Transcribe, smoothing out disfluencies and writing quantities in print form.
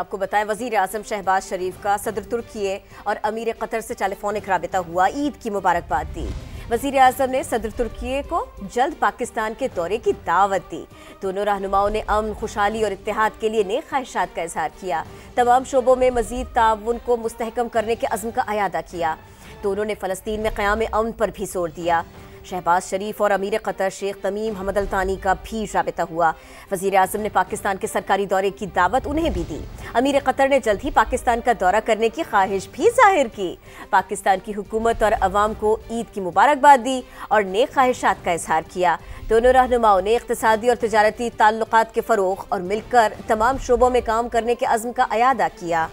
आपको बताएं, वजीर आजम शहबाज़ शरीफ का सदर तुर्की और अमीर कतर से टेलीफोनिक रबता हुआ, ईद की मुबारकबाद दी। वजीर आजम ने सदर तुर्की को जल्द पाकिस्तान के दौरे की दावत दी। दोनों रहनुमाओं ने अमन, खुशहाली और इत्तेहाद के लिए नई ख्वाहिशात का इजहार किया। तमाम शोबों में मजीद ताउन को मुस्तहकम करने के अज़्म का अयादा किया। दोनों ने फ़लस्तीन में क़याम अमन पर भी जोर दिया। शहबाज़ शरीफ और अमीर Qatar Sheikh Tamim Hamad Al Thani का भी रबता हुआ। वज़ीर आज़म ने पाकिस्तान के सरकारी दौरे की दावत उन्हें भी दी। अमीर कतर ने जल्द ही पाकिस्तान का दौरा करने की ख्वाहिश भी जाहिर की। पाकिस्तान की हुकूमत और अवाम को ईद की मुबारकबाद दी और नेक ख्वाहिशात का इजहार किया। दोनों रहनुमाओं ने इक़्तिसादी और तजारती ताल्लुक़ात के फ़रोग़ और मिलकर तमाम शोबों में काम करने के अज़्म का अयादा किया।